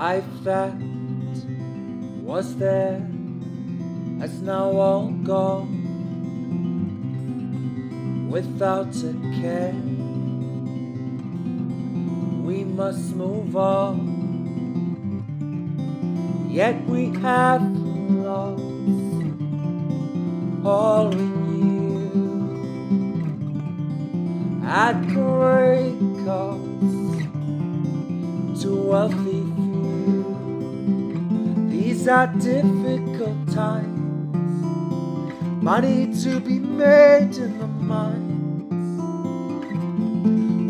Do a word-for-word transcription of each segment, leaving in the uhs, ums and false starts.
life that was there has now all gone without a care. We must move on, yet we have lost all we knew at great cost to wealthy few. These are difficult times, money to be made in the mines.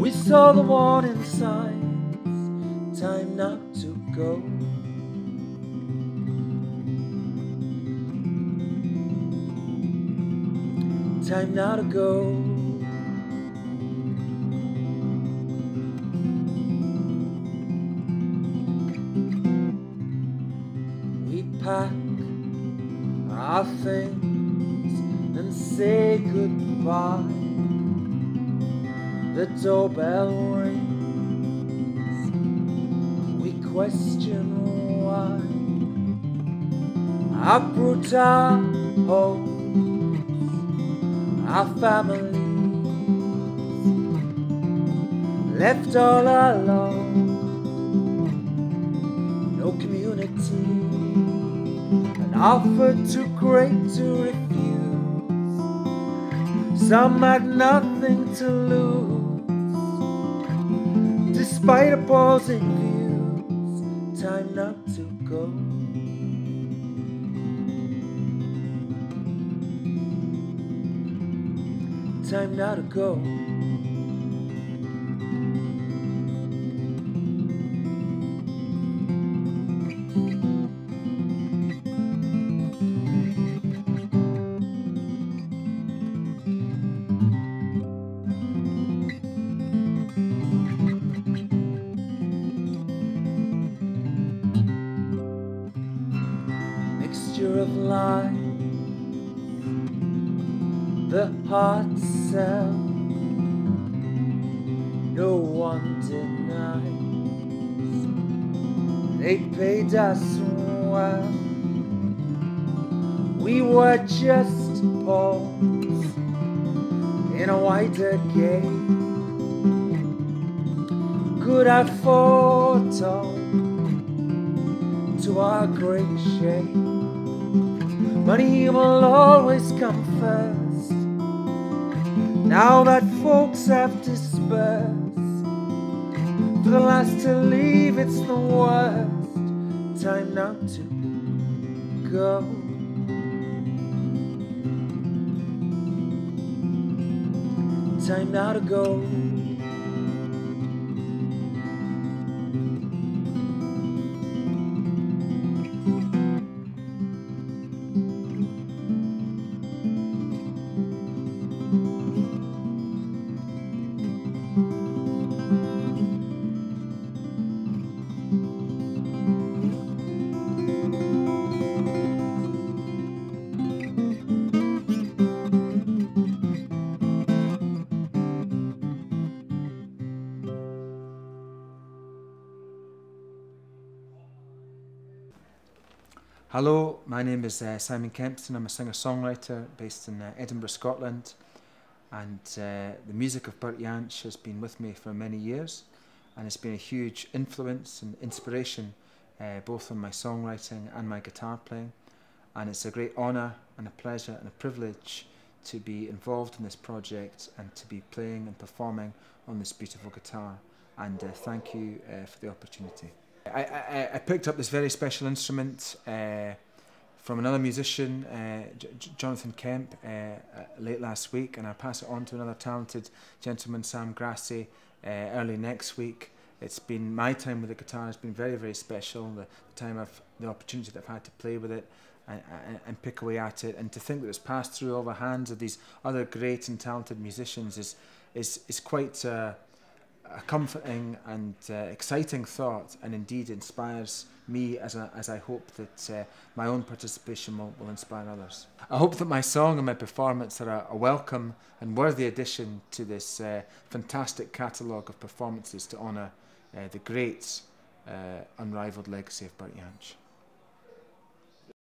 We saw the warning signs, time not to go. Time now to go. We pack our things and say goodbye. The doorbell rings. We question why our brutal hope, our families left all alone, no community, an offer too great to refuse. Some had nothing to lose, despite opposing views. Time not to go. Time now to go. Mixture of lies, the heart sells, no one denies. They paid us well, we were just pawns in a wider game. Could I foretold to our great shame? Money will always come first. Now that folks have dispersed, for the last to leave, it's the worst. Time now to go. Time now to go. Hello, my name is uh, Simon Kempston. I'm a singer-songwriter based in uh, Edinburgh, Scotland, and uh, the music of Bert Jansch has been with me for many years, and it's been a huge influence and inspiration uh, both on my songwriting and my guitar playing, and it's a great honour and a pleasure and a privilege to be involved in this project and to be playing and performing on this beautiful guitar, and uh, thank you uh, for the opportunity. I, I, I picked up this very special instrument uh, from another musician, uh, J Jonathan Kemp, uh, uh, late last week, and I pass it on to another talented gentleman, Sam Grassi, uh, early next week. It's been my time with the guitar has been very, very special. The, the time I've, the opportunity that I've had to play with it and, and, and pick away at it, and to think that it's passed through all the hands of these other great and talented musicians is is is quite. Uh, A comforting and uh, exciting thought, and indeed inspires me as, a, as I hope that uh, my own participation will, will inspire others. I hope that my song and my performance are a, a welcome and worthy addition to this uh, fantastic catalogue of performances to honour uh, the greats uh, unrivaled legacy of Bert Jansch.